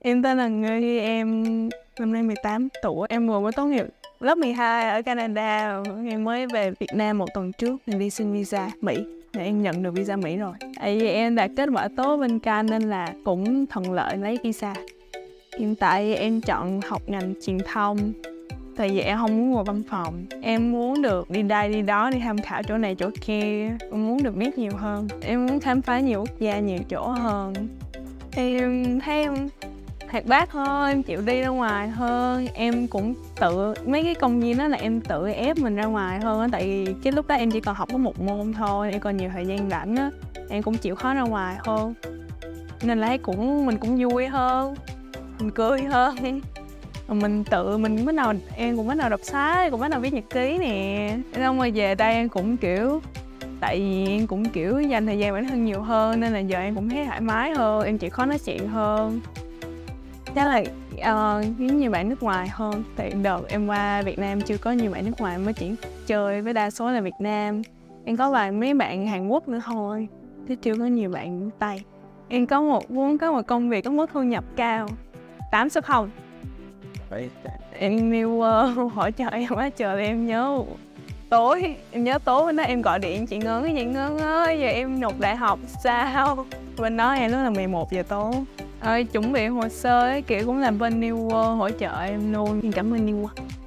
Em tên là Nghi, em năm nay 18 tuổi. Em vừa mới tốt nghiệp lớp 12 ở Canada. Em mới về Việt Nam một tuần trước, mình đi xin visa Mỹ. Em nhận được visa Mỹ rồi. Vì em đạt kết quả tốt bên Can nên là cũng thuận lợi lấy visa. Hiện tại em chọn học ngành truyền thông. Tại vì em không muốn ngồi văn phòng. Em muốn được đi đây đi đó, đi tham khảo chỗ này chỗ kia. Em muốn được biết nhiều hơn. Em muốn khám phá nhiều quốc gia, nhiều chỗ hơn. Em thấy em hoạt bát hơn, em chịu đi ra ngoài hơn. Em cũng tự, mấy cái công viên đó là em tự ép mình ra ngoài hơn á. Tại vì cái lúc đó em chỉ còn học có một môn thôi, em còn nhiều thời gian rảnh á. Em cũng chịu khó ra ngoài hơn. Nên là cũng, mình cũng vui hơn, mình cười hơn. Mình tự, mình bắt đầu, em cũng bắt đầu đọc sách, cũng bắt đầu viết nhật ký nè. Xong rồi về đây em cũng kiểu, tại vì em cũng kiểu dành thời gian bản thân nhiều hơn nên là giờ em cũng thấy thoải mái hơn, em chịu khó nói chuyện hơn. Chắc là kiếm nhiều bạn nước ngoài hơn. Tại đợt em qua Việt Nam chưa có nhiều bạn nước ngoài, mới chỉ chơi với đa số là Việt Nam. Em có vài mấy bạn Hàn Quốc nữa thôi, chứ chưa có nhiều bạn Tây. Em có một công việc có mức thu nhập cao, 8 số 0. Em New World hỏi chờ em quá trời, em nhớ tối, bên đó em gọi điện chị Ngân, chị Ngân ơi giờ em nộp đại học sao? Bên đó em lúc là 11 giờ tối. Chuẩn bị hồ sơ kiểu cũng làm bên New World hỗ trợ em luôn. Em cảm ơn New World.